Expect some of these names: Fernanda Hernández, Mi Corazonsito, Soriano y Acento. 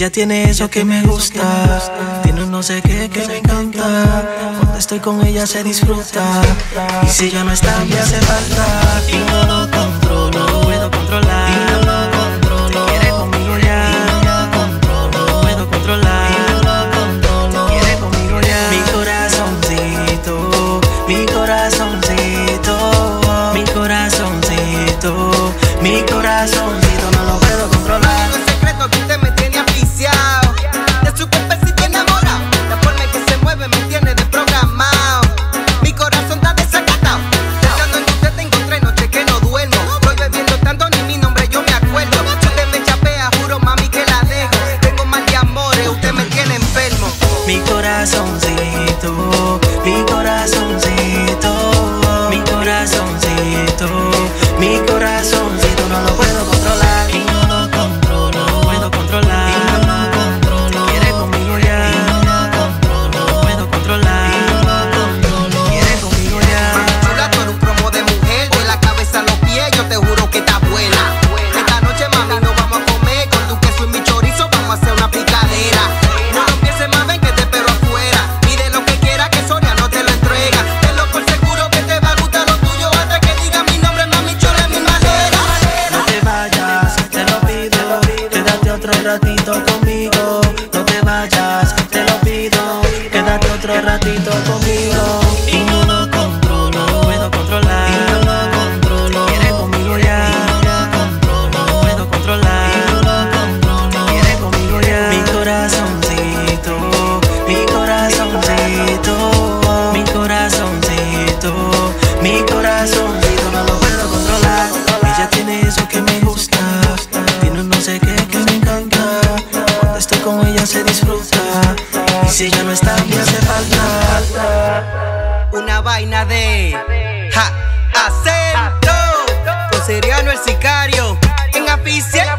Ella tiene eso que me gusta, tiene un no sé qué que me encanta. Cuando estoy con ella se disfruta, y si ella no está me hace falta. Y no lo controlo, no puedo controlar. Y no lo controlo, te quiere conmigo ya. Y no lo controlo, no puedo controlar. Y no lo controlo, te quiere conmigo ya. Mi corazoncito, mi corazoncito, mi corazoncito, mi corazoncito, no lo puedo controlar. Un secreto que usted me tiene aficiado, de su cuerpecito enamorado, la forma en que se mueve me tiene desprogramado. Mi corazón está desacatado, pensando en que usted te encontré noche que no duermo. Voy bebiendo tanto ni mi nombre yo me acuerdo. Si usted me chapea, juro mami que la dejo. Tengo mal de amores, usted me tiene enfermo. Mi corazoncito, mi corazoncito, mi corazoncito, mi corazoncito. No lo puedo controlar, y no lo controlo, no puedo controlar, y no lo controlo, te quiere conmigo ya, y no lo controlo, no puedo controlar, y no lo controlo, te quiere conmigo ya. Chula, tú eres un promo de mujer, con la cabeza a los pies, yo te juro que te abuela. Esta noche mami no vamos a comer, con tu queso y mi chorizo vamos a hacer una picadera. No lo pienses más, ven que te espero afuera, pide lo que quieras que Sonia no te lo entrega. Tenlo por seguro que te va a gustar lo tuyo, hasta que diga mi nombre mami chula en mi madera. Otro ratito conmigo, no te vayas, te lo pido, quédate otro ratito conmigo. Y no lo controlo, no puedo controlar, y no lo controlo, te quiere conmigo ya, y no lo controlo, no puedo controlar, y no lo controlo, te quiere conmigo ya. Mi corazoncito, mi corazoncito, mi corazoncito, mi corazoncito, no lo puedo controlar. Ella tiene eso que me gusta, tiene un no sé qué que me encanta. Cuando estoy con ella se disfruta, y si ella no está me hace falta. Una vaina de ja, acento, con Seriano el sicario, en afición.